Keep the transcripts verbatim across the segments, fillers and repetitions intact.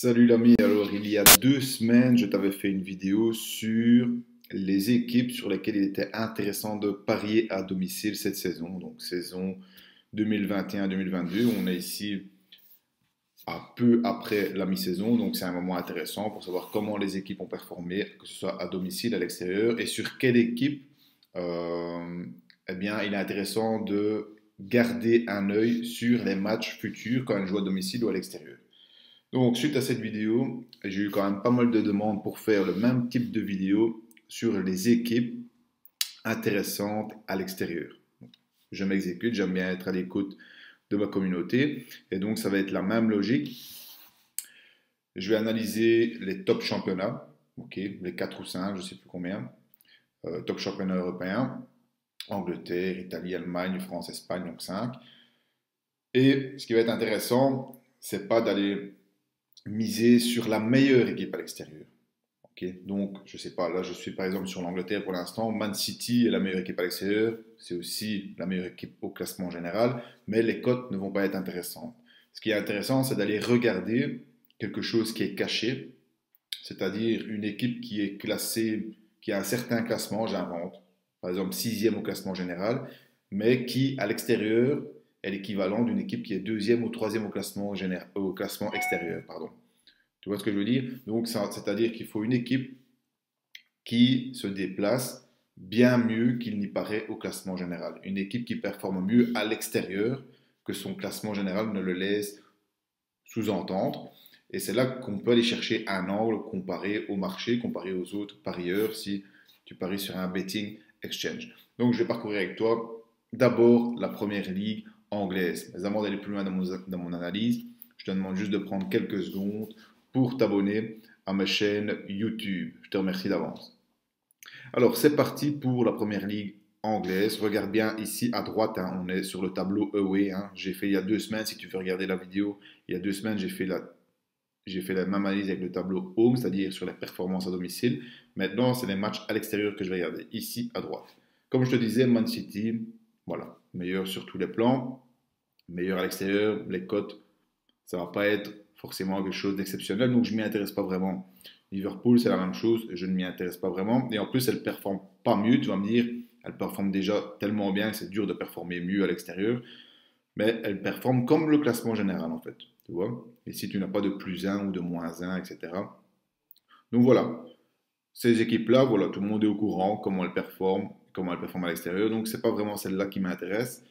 Salut l'ami, alors il y a deux semaines, je t'avais fait une vidéo sur les équipes sur lesquelles il était intéressant de parier à domicile cette saison, donc saison deux mille vingt et un deux mille vingt-deux. On est ici à peu après la mi-saison, donc c'est un moment intéressant pour savoir comment les équipes ont performé, que ce soit à domicile, à l'extérieur, et sur quelle équipe, euh, eh bien, il est intéressant de garder un œil sur les matchs futurs quand elle joue à domicile ou à l'extérieur. Donc suite à cette vidéo, j'ai eu quand même pas mal de demandes pour faire le même type de vidéo sur les équipes intéressantes à l'extérieur. Je m'exécute, j'aime bien être à l'écoute de ma communauté et donc ça va être la même logique. Je vais analyser les top championnats, okay, les quatre ou cinq, je ne sais plus combien, euh, top championnats européens. Angleterre, Italie, Allemagne, France, Espagne, donc cinq. Et ce qui va être intéressant, c'est pas d'aller miser sur la meilleure équipe à l'extérieur. Okay, donc, je sais pas, là je suis par exemple sur l'Angleterre pour l'instant, Man City est la meilleure équipe à l'extérieur, c'est aussi la meilleure équipe au classement général, mais les cotes ne vont pas être intéressantes. Ce qui est intéressant, c'est d'aller regarder quelque chose qui est caché, c'est-à-dire une équipe qui est classée, qui a un certain classement, j'invente, par exemple sixième au classement général, mais qui, à l'extérieur, est l'équivalent d'une équipe qui est deuxième ou troisième au classement, général, au classement extérieur. Pardon. Tu vois ce que je veux dire? Donc, c'est-à-dire qu'il faut une équipe qui se déplace bien mieux qu'il n'y paraît au classement général. Une équipe qui performe mieux à l'extérieur que son classement général ne le laisse sous-entendre. Et c'est là qu'on peut aller chercher un angle comparé au marché, comparé aux autres parieurs, si tu paries sur un betting exchange. Donc je vais parcourir avec toi d'abord la première ligue anglaise. Mais avant d'aller plus loin dans mon, dans mon analyse, je te demande juste de prendre quelques secondes pour t'abonner à ma chaîne YouTube. Je te remercie d'avance. Alors c'est parti pour la première ligue anglaise. Regarde bien ici à droite, hein, on est sur le tableau away. Hein. J'ai fait il y a deux semaines, si tu veux regarder la vidéo, il y a deux semaines j'ai fait la J'ai fait la même analyse avec le tableau home, c'est-à-dire sur les performances à domicile. Maintenant, c'est les matchs à l'extérieur que je vais regarder, ici à droite. Comme je te disais, Man City, voilà, meilleur sur tous les plans, meilleur à l'extérieur, les cotes, ça ne va pas être forcément quelque chose d'exceptionnel, donc je ne m'y intéresse pas vraiment. Liverpool, c'est la même chose, je ne m'y intéresse pas vraiment. Et en plus, elle ne performe pas mieux, tu vas me dire, elle performe déjà tellement bien que c'est dur de performer mieux à l'extérieur, mais elle performe comme le classement général en fait. Tu vois, et si tu n'as pas de plus un ou de moins un, et cetera. Donc voilà, ces équipes-là, voilà, tout le monde est au courant, comment elles performent, comment elles performent à l'extérieur. Donc, ce n'est pas vraiment celle-là qui m'intéresse.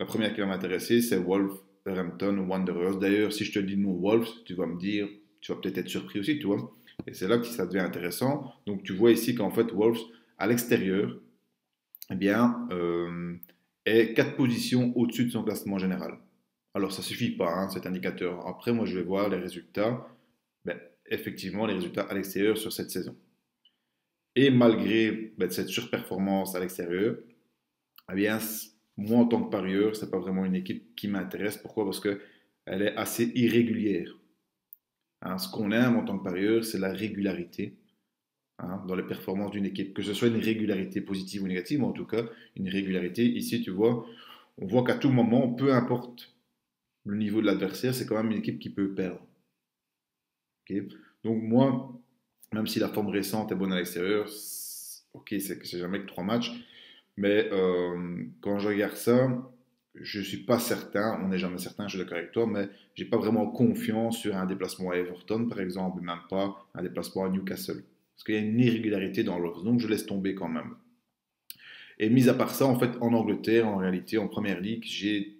La première qui va m'intéresser, c'est Wolverhampton Wanderers. D'ailleurs, si je te dis non Wolves, tu vas me dire, tu vas peut-être être surpris aussi, tu vois. Et c'est là que ça devient intéressant. Donc, tu vois ici qu'en fait, Wolves, à l'extérieur, eh bien, euh, est quatre positions au-dessus de son classement général. Alors, ça ne suffit pas, hein, cet indicateur. Après, moi, je vais voir les résultats. Ben, effectivement, les résultats à l'extérieur sur cette saison. Et malgré ben, cette surperformance à l'extérieur, eh bien, moi, en tant que parieur, ce n'est pas vraiment une équipe qui m'intéresse. Pourquoi? Parce qu'elle est assez irrégulière. Hein, ce qu'on aime en tant que parieur, c'est la régularité hein, dans les performances d'une équipe. Que ce soit une régularité positive ou négative, mais en tout cas, une régularité. Ici, tu vois, on voit qu'à tout moment, peu importe le niveau de l'adversaire, c'est quand même une équipe qui peut perdre. Okay, donc moi, même si la forme récente est bonne à l'extérieur, ok, c'est jamais que trois matchs, mais euh, quand je regarde ça, je ne suis pas certain, on n'est jamais certain, je suis d'accord avec toi, mais je n'ai pas vraiment confiance sur un déplacement à Everton, par exemple, même pas un déplacement à Newcastle. Parce qu'il y a une irrégularité dans l'offre, donc je laisse tomber quand même. Et mis à part ça, en fait, en Angleterre, en réalité, en première ligue, j'ai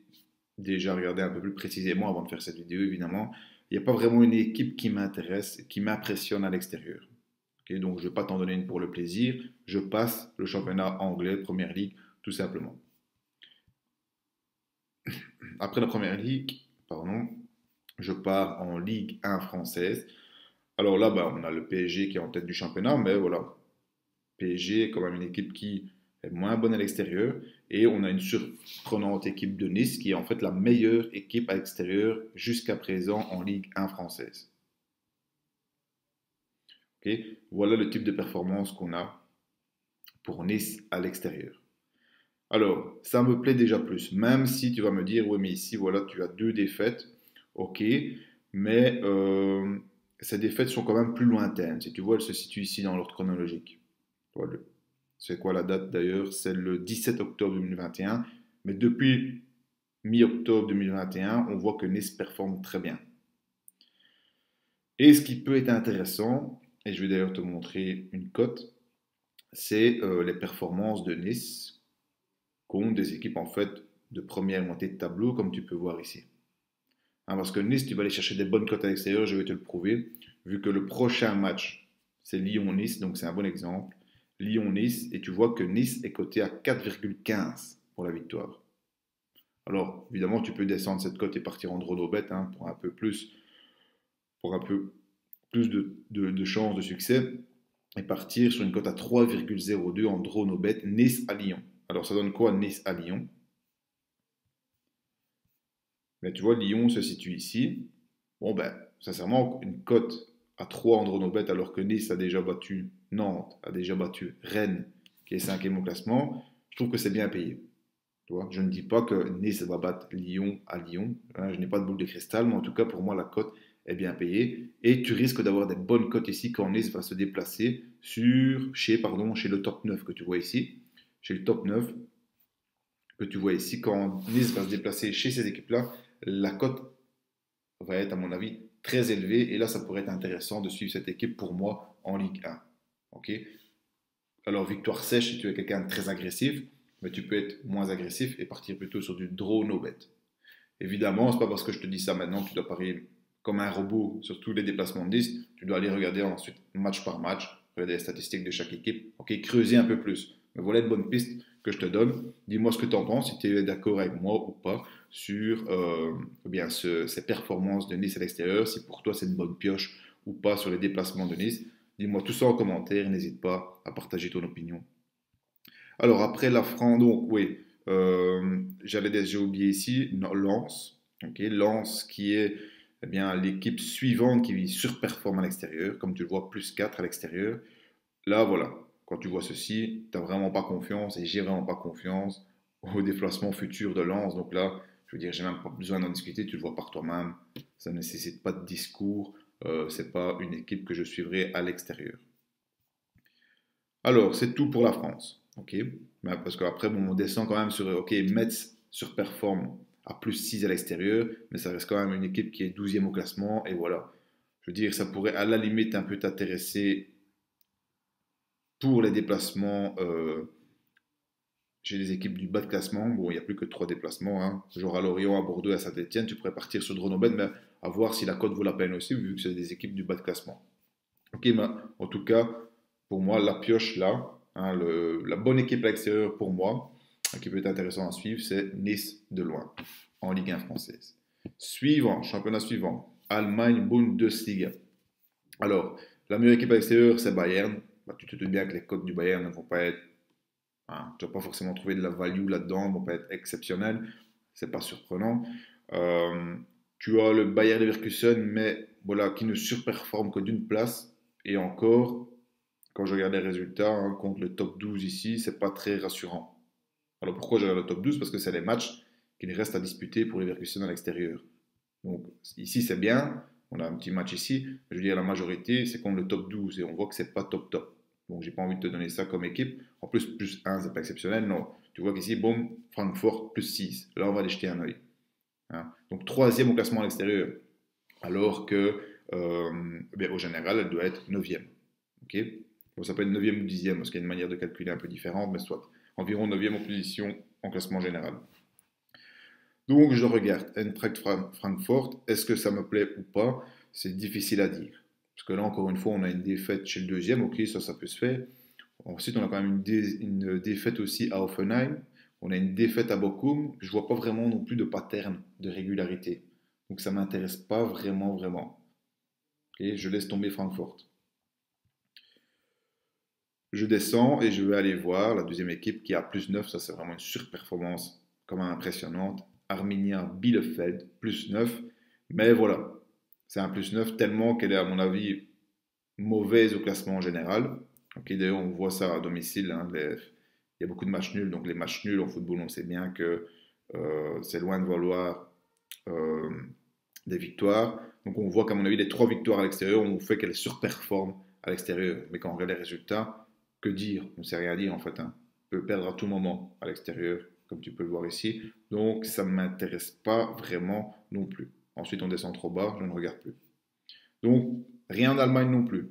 déjà regardé un peu plus précisément avant de faire cette vidéo, évidemment, il n'y a pas vraiment une équipe qui m'intéresse, qui m'impressionne à l'extérieur. Okay, donc, je ne vais pas t'en donner une pour le plaisir. Je passe le championnat anglais, Première Ligue, tout simplement. Après la Première Ligue, pardon, je pars en Ligue un française. Alors là, bah, on a le P S G qui est en tête du championnat, mais voilà, P S G est quand même une équipe qui est moins bonne à l'extérieur. Et on a une surprenante équipe de Nice qui est en fait la meilleure équipe à l'extérieur jusqu'à présent en Ligue un française. Okay, voilà le type de performance qu'on a pour Nice à l'extérieur. Alors, ça me plaît déjà plus, même si tu vas me dire, oui mais ici, voilà, tu as deux défaites, ok, mais euh, ces défaites sont quand même plus lointaines. Si tu vois, elles se situent ici dans l'ordre chronologique. C'est quoi la date d'ailleurs? C'est le dix-sept octobre deux mille vingt et un. Mais depuis mi-octobre deux mille vingt et un, on voit que Nice performe très bien. Et ce qui peut être intéressant, et je vais d'ailleurs te montrer une cote, c'est euh, les performances de Nice contre des équipes en fait de première montée de tableau, comme tu peux voir ici. Hein, parce que Nice, tu vas aller chercher des bonnes cotes à l'extérieur, je vais te le prouver, vu que le prochain match, c'est Lyon-Nice, donc c'est un bon exemple. Lyon-Nice, et tu vois que Nice est coté à quatre virgule quinze pour la victoire. Alors, évidemment, tu peux descendre cette cote et partir en draw no bet hein, pour un peu plus, pour un peu plus de, de, de chances de succès et partir sur une cote à trois virgule zéro deux en draw no bet Nice à Lyon. Alors, ça donne quoi Nice à Lyon? Ben, tu vois, Lyon se situe ici. Bon, ben, sincèrement, une cote à trois en draw no bet alors que Nice a déjà battu Nantes, a déjà battu Rennes, qui est cinquième au classement, je trouve que c'est bien payé. Tu vois, je ne dis pas que Nice va battre Lyon à Lyon. Hein, je n'ai pas de boule de cristal, mais en tout cas, pour moi, la cote est bien payée. Et tu risques d'avoir des bonnes cotes ici quand Nice va se déplacer sur, chez, pardon, chez le top neuf que tu vois ici. Chez le top neuf que tu vois ici, quand Nice va se déplacer chez ces équipes-là, la cote va être, à mon avis, très élevée. Et là, ça pourrait être intéressant de suivre cette équipe pour moi en Ligue un. Okay. Alors, victoire sèche, si tu es quelqu'un de très agressif, mais tu peux être moins agressif et partir plutôt sur du draw no bet. Évidemment, ce n'est pas parce que je te dis ça maintenant que tu dois parier comme un robot sur tous les déplacements de liste. Tu dois aller regarder ensuite match par match, regarder les statistiques de chaque équipe, okay, creuser un peu plus. Mais voilà une bonne piste que je te donne. Dis-moi ce que tu en penses, si tu es d'accord avec moi ou pas sur euh, eh bien, ce, ces performances de Nice à l'extérieur, si pour toi c'est une bonne pioche ou pas sur les déplacements de Nice. Dis-moi tout ça en commentaire, n'hésite pas à partager ton opinion. Alors, après la France, donc, oui, euh, j'avais déjà oublié ici, non, Lens. Okay, Lens qui est eh bien l'équipe suivante qui surperforme à l'extérieur, comme tu le vois, plus quatre à l'extérieur. Là, voilà, quand tu vois ceci, tu n'as vraiment pas confiance et j'ai vraiment pas confiance au déplacement futur de Lens. Donc là, je veux dire, j'ai même pas besoin d'en discuter, tu le vois par toi-même, ça ne nécessite pas de discours. Euh, ce n'est pas une équipe que je suivrai à l'extérieur. Alors, c'est tout pour la France. Okay. Parce qu'après, bon, on descend quand même sur okay, Metz surperforme à plus six à l'extérieur, mais ça reste quand même une équipe qui est douzième au classement. Et voilà. Je veux dire, ça pourrait à la limite un peu t'intéresser pour les déplacements euh, chez les équipes du bas de classement. Bon, il n'y a plus que trois déplacements. Hein. Genre à Lorient, à Bordeaux, à Saint-Etienne, tu pourrais partir sur Dronobet, mais à voir si la cote vaut la peine aussi, vu que c'est des équipes du bas de classement. Ok, mais bah, en tout cas, pour moi, la pioche là, hein, le, la bonne équipe à l'extérieur pour moi, hein, qui peut être intéressant à suivre, c'est Nice de loin, en Ligue un française. Suivant, championnat suivant, Allemagne Bundesliga. Alors, la meilleure équipe à l'extérieur, c'est Bayern. Bah, tu te dis bien que les cotes du Bayern ne vont pas être, hein, tu ne vas pas forcément trouver de la value là-dedans, ne vont pas être exceptionnelles, c'est pas surprenant. Euh, Tu as le Bayer Leverkusen, mais voilà, qui ne surperforme que d'une place. Et encore, quand je regarde les résultats, hein, contre le top douze ici, c'est pas très rassurant. Alors pourquoi je regarde le top douze? Parce que c'est les matchs qu'il reste à disputer pour Leverkusen à l'extérieur. Donc ici, c'est bien. On a un petit match ici. Je veux dire, la majorité, c'est contre le top douze. Et on voit que c'est pas top top. Donc j'ai pas envie de te donner ça comme équipe. En plus, plus un, c'est pas exceptionnel. Non, tu vois qu'ici, bon, Francfort, plus six. Là, on va aller jeter un œil. Hein, donc troisième au classement à l'extérieur, alors que euh, bien, au général elle doit être neuvième. Okay, bon, ça peut être neuvième ou dixième parce qu'il y a une manière de calculer un peu différente, mais soit environ neuvième en position en classement général. Donc je regarde Eintracht Frankfurt, est-ce que ça me plaît ou pas? C'est difficile à dire parce que là encore une fois on a une défaite chez le deuxième, ok, ça ça peut se faire. Ensuite on a quand même une, dé une défaite aussi à Hoffenheim. On a une défaite à Bochum, je ne vois pas vraiment non plus de pattern de régularité. Donc ça ne m'intéresse pas vraiment, vraiment. Et je laisse tomber Francfort. Je descends et je vais aller voir la deuxième équipe qui a plus neuf. Ça, c'est vraiment une surperformance quand même impressionnante. Arminia Bielefeld, plus neuf. Mais voilà, c'est un plus neuf tellement qu'elle est, à mon avis, mauvaise au classement en général. Okay, d'ailleurs, on voit ça à domicile, hein, les... Il y a beaucoup de matchs nuls, donc les matchs nuls en football, on sait bien que euh, c'est loin de valoir euh, des victoires. Donc on voit qu'à mon avis, les trois victoires à l'extérieur ont fait qu'elle surperforme à l'extérieur. Mais quand on regarde les résultats, que dire? On ne sait rien dire en fait. Hein. On peut perdre à tout moment à l'extérieur, comme tu peux le voir ici. Donc ça ne m'intéresse pas vraiment non plus. Ensuite, on descend trop bas, je ne regarde plus. Donc rien d'Allemagne non plus.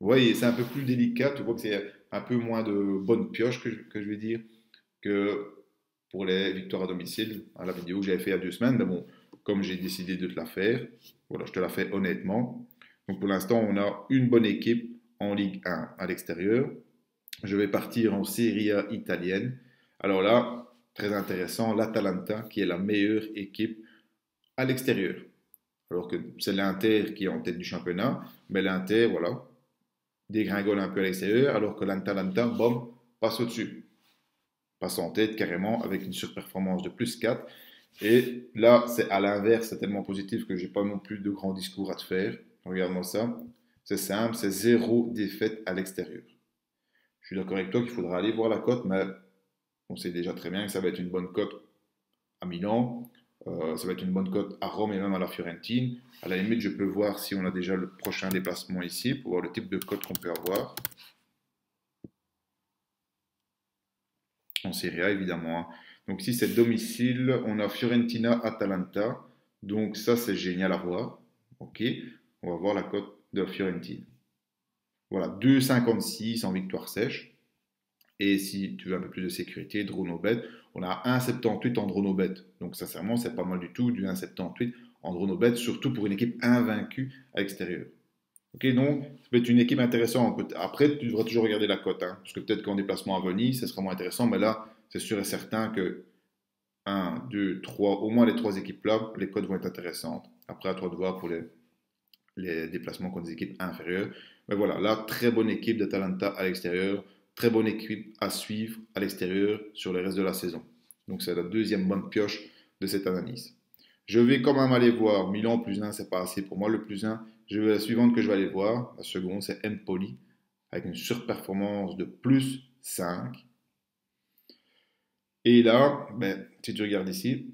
Vous voyez, c'est un peu plus délicat. Tu vois que c'est un peu moins de bonnes pioches que je, que je vais dire que pour les victoires à domicile. À la vidéo que j'avais fait il y a deux semaines, mais bon, comme j'ai décidé de te la faire, voilà, je te la fais honnêtement. Donc pour l'instant, on a une bonne équipe en Ligue un à l'extérieur. Je vais partir en Serie A italienne. Alors là, très intéressant, l'Atalanta qui est la meilleure équipe à l'extérieur. Alors que c'est l'Inter qui est en tête du championnat, mais l'Inter, voilà, dégringole un peu à l'extérieur, alors que l'Atalanta, bom, passe au-dessus. Passe en tête carrément avec une surperformance de plus quatre. Et là, c'est à l'inverse, c'est tellement positif que je n'ai pas non plus de grand discours à te faire. Regarde-moi ça. C'est simple, c'est zéro défaite à l'extérieur. Je suis d'accord avec toi qu'il faudra aller voir la cote, mais on sait déjà très bien que ça va être une bonne cote à Milan, euh, ça va être une bonne cote à Rome et même à la Fiorentine. À la limite, je peux voir si on a déjà le prochain déplacement ici pour voir le type de cote qu'on peut avoir. En Serie A, évidemment. Donc si c'est domicile, on a Fiorentina-Atalanta. Donc ça, c'est génial à voir. Ok, on va voir la cote de Fiorentina. Voilà, deux virgule cinquante-six en victoire sèche. Et si tu veux un peu plus de sécurité, DronoBet, on a un virgule soixante-dix-huit en DronoBet. Donc sincèrement, c'est pas mal du tout, du un virgule soixante-dix-huit en DronoBet, surtout pour une équipe invaincue à l'extérieur. Ok, donc ça peut être une équipe intéressante. Après, tu devras toujours regarder la cote, hein, parce que peut-être qu'en déplacement à Venise, ça sera moins intéressant, mais là, c'est sûr et certain que un, deux, trois, au moins les trois équipes-là, les cotes vont être intéressantes. Après, à toi de voir pour les, les déplacements contre des équipes inférieures. Mais voilà, là, très bonne équipe d'Atalanta à l'extérieur, très bonne équipe à suivre à l'extérieur sur le reste de la saison. Donc, c'est la deuxième bonne pioche de cette analyse. Je vais quand même aller voir Milan plus un, c'est pas assez pour moi, le plus un. Je vais la suivante que je vais aller voir, la seconde, c'est Empoli, avec une surperformance de plus cinq. Et là, ben, si tu regardes ici,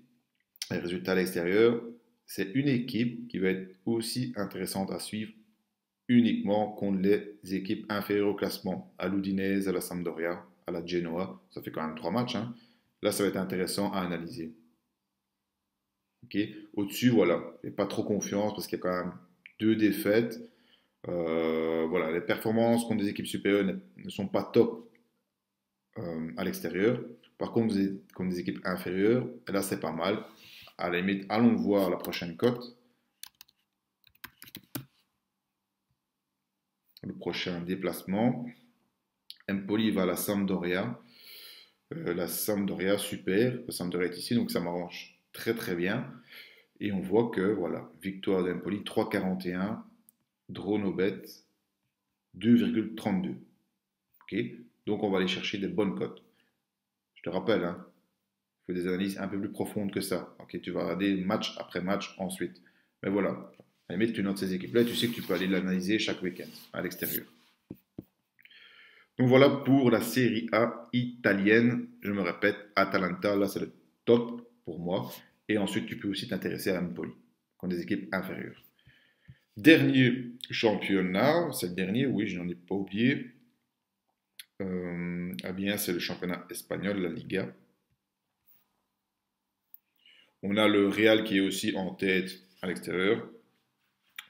les résultats à l'extérieur, c'est une équipe qui va être aussi intéressante à suivre uniquement contre les équipes inférieures au classement. À l'Udinese, à la Sampdoria, à la Genoa, ça fait quand même trois matchs. Hein. Là, ça va être intéressant à analyser. Okay. Au-dessus, voilà, j'ai pas trop confiance parce qu'il y a quand même deux défaites. Euh, voilà, les performances contre des équipes supérieures ne sont pas top euh, à l'extérieur. Par contre, contre des équipes inférieures, là c'est pas mal. À la limite, allons voir la prochaine cote. Le prochain déplacement. Empoli va à la Sampdoria. Euh, la Sampdoria, super. La Sampdoria est ici, donc ça m'arrange très très bien. Et on voit que, voilà, victoire d'Empoli, trois virgule quarante et un. DronoBet, deux virgule trente-deux. Okay. Donc on va aller chercher des bonnes cotes. Je te rappelle, hein, il faut des analyses un peu plus profondes que ça. Okay, tu vas regarder match après match ensuite. Mais voilà, à la limite, tu notes ces équipes-là et tu sais que tu peux aller l'analyser chaque week-end à l'extérieur. Donc voilà pour la Serie A italienne. Je me répète, Atalanta, là c'est le top pour moi. Et ensuite, tu peux aussi t'intéresser à Empoli, contre des équipes inférieures. Dernier championnat, c'est le dernier, oui, je n'en ai pas oublié. Euh, eh bien, c'est le championnat espagnol, la Liga. On a le Real qui est aussi en tête à l'extérieur.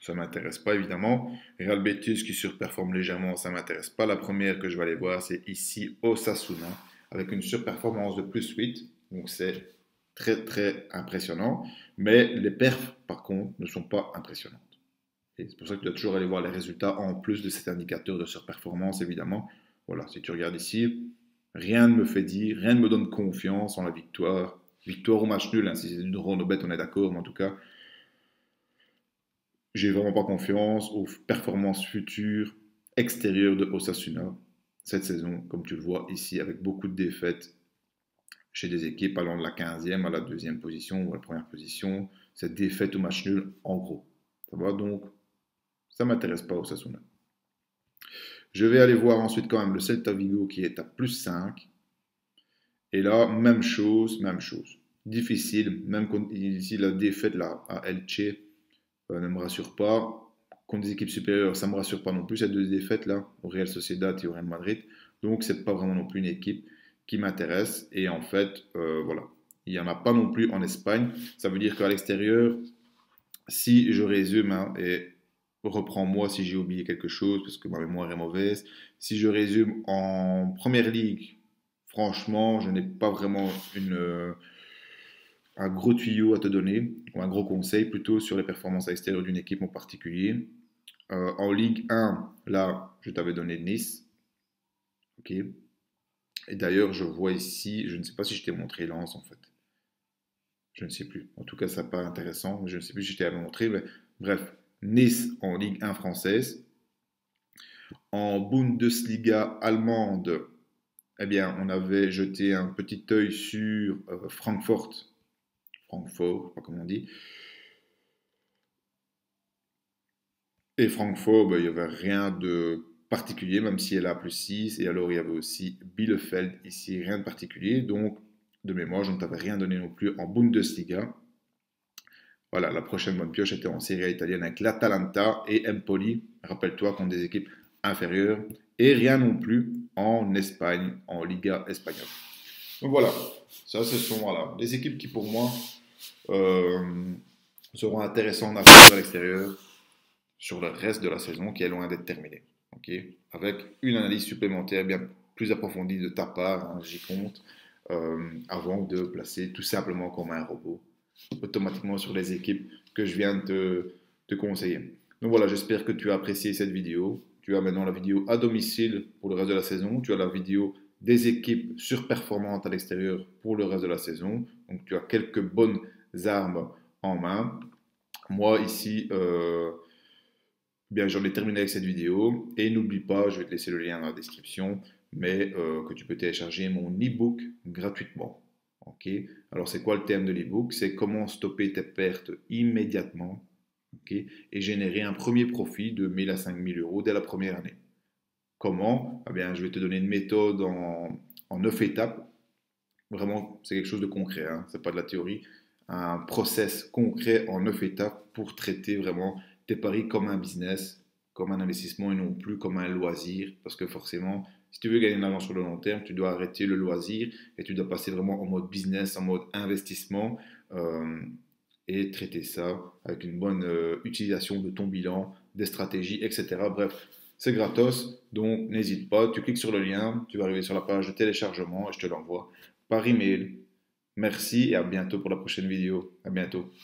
Ça ne m'intéresse pas, évidemment. Real Betis qui surperforme légèrement, ça ne m'intéresse pas. La première que je vais aller voir, c'est ici, Osasuna, avec une surperformance de plus huit. Donc, c'est très, très impressionnant. Mais les perfs, par contre, ne sont pas impressionnantes. C'est pour ça que tu dois toujours aller voir les résultats en plus de cet indicateur de surperformance, évidemment. Voilà, si tu regardes ici, rien ne me fait dire, rien ne me donne confiance en la victoire. Victoire ou match nul, hein, si c'est une DronoBet, on est d'accord, mais en tout cas, j'ai vraiment pas confiance aux performances futures extérieures de Osasuna cette saison, comme tu le vois ici, avec beaucoup de défaites chez des équipes allant de la quinzième à la deuxième position ou à la première position. C'est défaite ou match nul, en gros. Ça va donc, ça m'intéresse pas Osasuna. Je vais aller voir ensuite quand même le Celta Vigo qui est à plus cinq. Et là, même chose, même chose. Difficile, même ici la défaite là, à Elche, euh, ne me rassure pas. Contre des équipes supérieures, ça ne me rassure pas non plus, ces deux défaites-là, au Real Sociedad et au Real Madrid. Donc, ce n'est pas vraiment non plus une équipe qui m'intéresse. Et en fait, euh, voilà, il n'y en a pas non plus en Espagne. Ça veut dire qu'à l'extérieur, si je résume, hein, et reprends-moi si j'ai oublié quelque chose, parce que ma mémoire est mauvaise, si je résume, en Première Ligue, franchement, je n'ai pas vraiment une... Euh, un gros tuyau à te donner, ou un gros conseil plutôt sur les performances à l'extérieur d'une équipe en particulier. Euh, en Ligue un, là, je t'avais donné Nice. Ok. Et d'ailleurs, je vois ici, je ne sais pas si je t'ai montré Lens, en fait. Je ne sais plus. En tout cas, ça n'est pas intéressant. Je ne sais plus si je t'ai montré. Mais... Bref, Nice en Ligue un française. En Bundesliga allemande, eh bien, on avait jeté un petit œil sur euh, Francfort. Francfort, je ne sais pas comment on dit. Et Francfort, ben, il n'y avait rien de particulier, même si elle a plus six. Et alors, il y avait aussi Bielefeld ici, rien de particulier. Donc, de mémoire, je ne t'avais rien donné non plus en Bundesliga. Voilà, la prochaine bonne pioche était en Serie A italienne avec l'Atalanta et Empoli. Rappelle-toi, contre des équipes inférieures. Et rien non plus en Espagne, en Liga espagnole. Donc voilà, ça ce sont voilà, les équipes qui pour moi euh, seront intéressantes à suivre à l'extérieur sur le reste de la saison qui est loin d'être terminée. Okay, avec une analyse supplémentaire bien plus approfondie de ta part, hein, j'y compte, euh, avant de placer tout simplement comme un robot automatiquement sur les équipes que je viens de te, te conseiller. Donc voilà, j'espère que tu as apprécié cette vidéo. Tu as maintenant la vidéo à domicile pour le reste de la saison. Tu as la vidéo des équipes surperformantes à l'extérieur pour le reste de la saison. Donc, tu as quelques bonnes armes en main. Moi, ici, euh, bien, j'en ai terminé avec cette vidéo. Et n'oublie pas, je vais te laisser le lien dans la description, mais euh, que tu peux télécharger mon e-book gratuitement. Okay, alors, c'est quoi le thème de l'e-book? C'est comment stopper tes pertes immédiatement, okay, et générer un premier profit de mille à cinq mille euros dès la première année. Comment? Eh bien, je vais te donner une méthode en, en neuf étapes. Vraiment, c'est quelque chose de concret, hein. Ce n'est pas de la théorie. Un process concret en neuf étapes pour traiter vraiment tes paris comme un business, comme un investissement et non plus comme un loisir. Parce que forcément, si tu veux gagner de l'argent sur le long terme, tu dois arrêter le loisir et tu dois passer vraiment en mode business, en mode investissement euh, et traiter ça avec une bonne euh, utilisation de ton bilan, des stratégies, et cetera. Bref. C'est gratos, donc n'hésite pas, tu cliques sur le lien, tu vas arriver sur la page de téléchargement et je te l'envoie par email. Merci et à bientôt pour la prochaine vidéo. À bientôt.